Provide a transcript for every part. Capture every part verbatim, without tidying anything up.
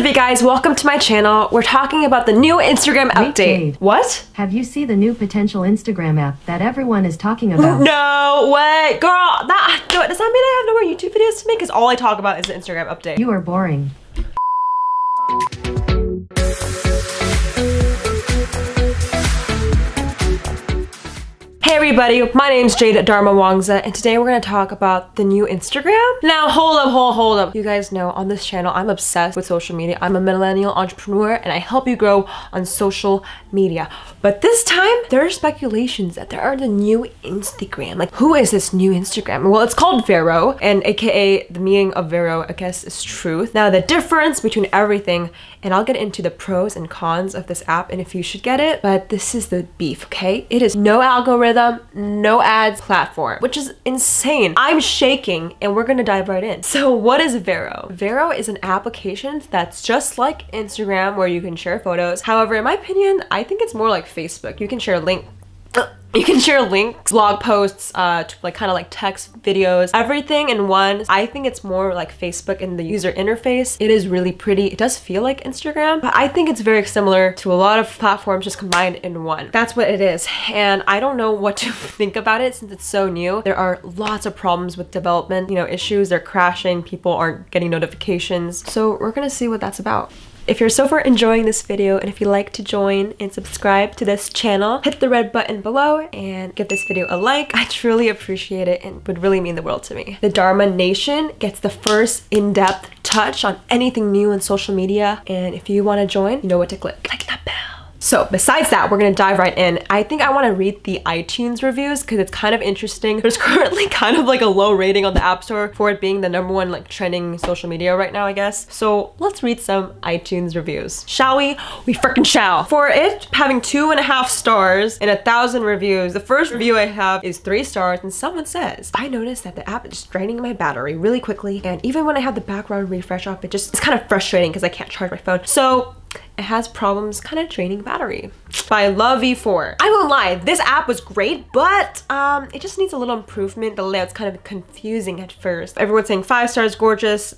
up, you guys? Welcome to my channel. We're talking about the new Instagram update. Jade, what? Have you seen the new potential Instagram app that everyone is talking about? No way, girl. That, no, does that mean I have no more YouTube videos to make? Because all I talk about is the Instagram update. You are boring. Hey everybody, my name's Jade Darmawangsa, and today we're gonna talk about the new Instagram. Now hold up, hold, hold up. You guys know on this channel, I'm obsessed with social media. I'm a millennial entrepreneur and I help you grow on social media. But this time, there are speculations that there are the new Instagram. Like, who is this new Instagram? Well, it's called Vero, and A K A the meaning of Vero, I guess, is truth. Now the difference between everything, and I'll get into the pros and cons of this app and if you should get it, but this is the beef, okay? It is no algorithm, no ads platform, which is insane. I'm shaking and we're gonna dive right in. So what is Vero? Vero is an application that's just like Instagram where you can share photos. However, in my opinion, I think it's more like Facebook. You can share a link. You can share links, blog posts, uh, to like kind of like text, videos, everything in one. I think it's more like Facebook in the user interface. It is really pretty. It does feel like Instagram, but I think it's very similar to a lot of platforms just combined in one. That's what it is. And I don't know what to think about it since it's so new. There are lots of problems with development, you know, issues. They're crashing. People aren't getting notifications. So we're going to see what that's about. If you're so far enjoying this video and if you'd like to join and subscribe to this channel, hit the red button below and give this video a like. I truly appreciate it and would really mean the world to me. The Dharma Nation gets the first in-depth touch on anything new in social media, and if you want to join, you know what to click. Click that bell. So besides that, we're gonna dive right in. I think I wanna read the iTunes reviews because it's kind of interesting. There's currently kind of like a low rating on the App Store for it being the number one like trending social media right now, I guess. So let's read some iTunes reviews. Shall we? We freaking shall. For it having two and a half stars and a thousand reviews, the first review I have is three stars and someone says, I noticed that the app is draining my battery really quickly. And even when I have the background refresh off, it just, it's kind of frustrating because I can't charge my phone. So it has problems kind of draining battery. By Love E four. I won't lie, this app was great, but um, it just needs a little improvement. The layout's kind of confusing at first. Everyone's saying five stars, gorgeous.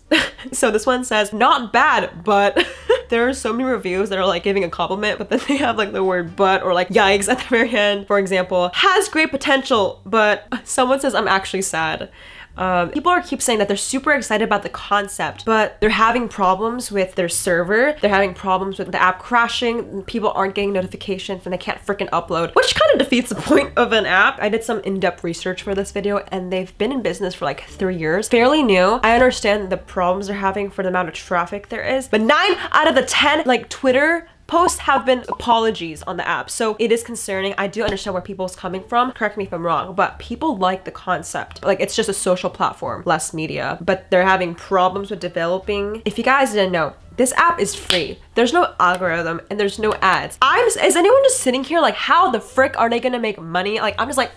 So this one says, not bad, but there are so many reviews that are like giving a compliment, but then they have like the word but or like yikes at the very end. For example, has great potential, but someone says, I'm actually sad. Um, people are keep saying that they're super excited about the concept, but they're having problems with their server. They're having problems with the app crashing. People aren't getting notifications and they can't freaking upload, which kind of defeats the point of an app. I did some in-depth research for this video and they've been in business for like three years, fairly new. I understand the problems they're having for the amount of traffic there is, but nine out of the ten, like Twitter, posts have been apologies on the app. So it is concerning. I do understand where people's coming from. Correct me if I'm wrong, but people like the concept. Like it's just a social platform, less media, but they're having problems with developing. If you guys didn't know, this app is free. There's no algorithm and there's no ads. I'm, is anyone just sitting here like, how the frick are they gonna make money? Like, I'm just like,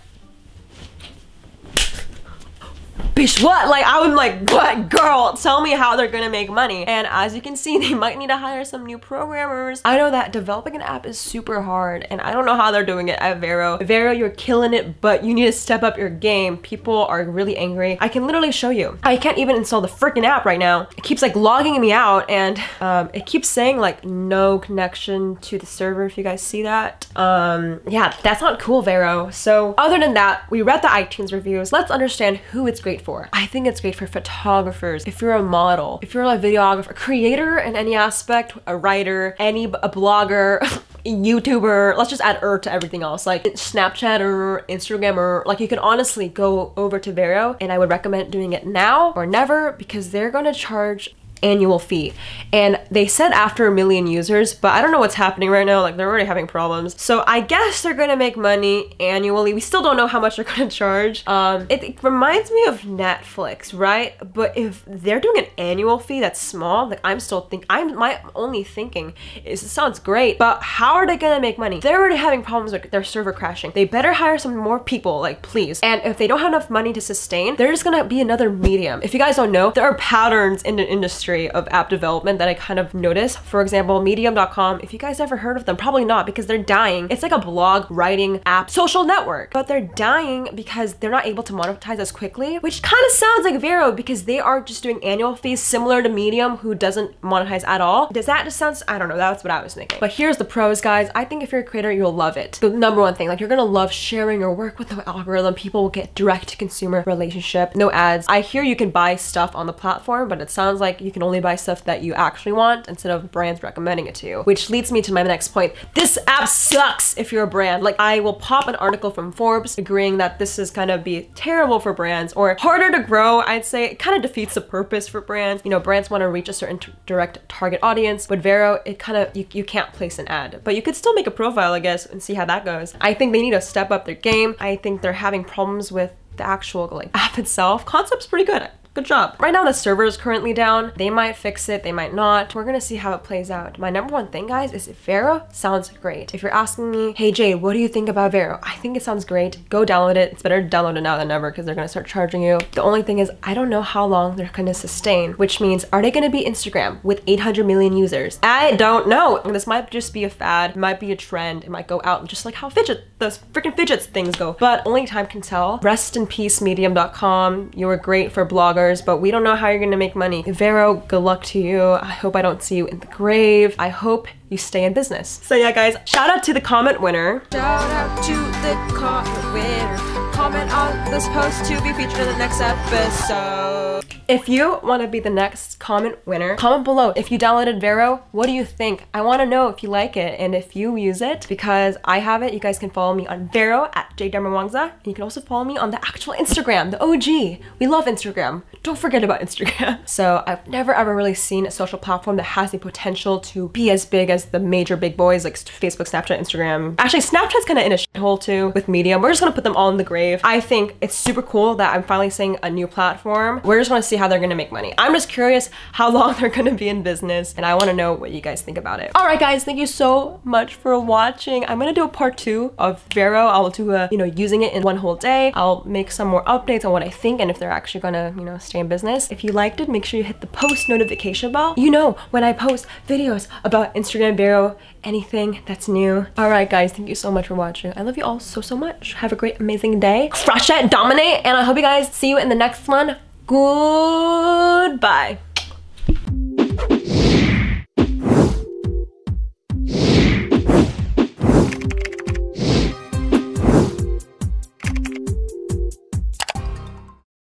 bitch, what? Like, I was like, what, girl? Tell me how they're gonna make money. And as you can see, they might need to hire some new programmers. I know that developing an app is super hard, and I don't know how they're doing it at Vero. Vero, you're killing it, but you need to step up your game. People are really angry. I can literally show you. I can't even install the freaking app right now. It keeps like logging me out, and um, it keeps saying like no connection to the server, if you guys see that. Um, yeah, that's not cool, Vero. So other than that, we read the iTunes reviews. Let's understand who it's great for. For. I think it's great for photographers, if you're a model, if you're a videographer, a creator in any aspect, a writer, any a blogger, a YouTuber, let's just add er to everything else, like Snapchat or Instagram or like you can honestly go over to Vero and I would recommend doing it now or never because they're going to charge annual fee. And they said after a million users, but I don't know what's happening right now. Like they're already having problems. So I guess they're gonna make money annually. We still don't know how much they're gonna charge. Um, it, it reminds me of Netflix, right? But if they're doing an annual fee that's small, like I'm still think I'm my only thinking is it sounds great, but how are they gonna make money? They're already having problems with their server crashing. They better hire some more people, like please. And if they don't have enough money to sustain, they're just gonna be another medium. If you guys don't know, there are patterns in the industry. history of app development that I kind of notice. For example, medium dot com, if you guys ever heard of them, probably not, because they're dying. It's like a blog, writing, app, social network, but they're dying because they're not able to monetize as quickly, which kind of sounds like Vero because they are just doing annual fees similar to Medium, who doesn't monetize at all. Does that just sound, I don't know, that's what I was thinking. But here's the pros, guys. I think if you're a creator, you'll love it. The number one thing, like you're gonna love sharing your work with the algorithm. People will get direct to consumer relationship, no ads. I hear you can buy stuff on the platform, but it sounds like you can only buy stuff that you actually want instead of brands recommending it to you, which leads me to my next point. This app sucks if you're a brand. Like I will pop an article from Forbes agreeing that this is kind of be terrible for brands or harder to grow. I'd say it kind of defeats the purpose for brands. You know, brands want to reach a certain direct target audience, but Vero, it kind of, you, you can't place an ad, but you could still make a profile, I guess, and see how that goes. I think they need to step up their game. I think they're having problems with the actual like app itself. Concept's pretty good. Good job. Right now the server is currently down. They might fix it, they might not. We're gonna see how it plays out. My number one thing, guys, is Vero sounds great. If you're asking me, hey Jade, what do you think about Vero? I think it sounds great. Go download it. It's better to download it now than ever because they're gonna start charging you. The only thing is I don't know how long they're gonna sustain, which means are they gonna be Instagram with eight hundred million users? I don't know. This might just be a fad. It might be a trend. It might go out just like how fidget, those freaking fidgets things go. But only time can tell. Rest in peace, medium dot com. You were great for bloggers, but we don't know how you're gonna make money. Vero, good luck to you. I hope I don't see you in the grave. I hope you stay in business. So yeah, guys, shout out to the comment winner. Shout out to the comment winner. Comment on this post to be featured in the next episode. If you want to be the next comment winner, comment below. If you downloaded Vero, what do you think? I want to know if you like it and if you use it, because I have it. You guys can follow me on Vero at Jade Darmawangsa, and you can also follow me on the actual Instagram, the O G. We love Instagram. Don't forget about Instagram. So I've never ever really seen a social platform that has the potential to be as big as the major big boys like Facebook, Snapchat, Instagram. Actually, Snapchat's kind of in a shithole too with Medium. We're just going to put them all in the grave. I think it's super cool that I'm finally seeing a new platform. We're just going to see how they're going to make money. I'm just curious how long they're going to be in business, and I want to know what you guys think about it. All right, guys, thank you so much for watching. I'm going to do a part two of Vero. I'll do a, you know, using it in one whole day. I'll make some more updates on what I think and if they're actually going to, you know, stay in business. If you liked it, make sure you hit the post notification bell. You know, when I post videos about Instagram, Vero, anything that's new. All right, guys, thank you so much for watching. I love you all so, so much. Have a great, amazing day. Crush it, dominate, and I hope you guys see you in the next one. Goodbye.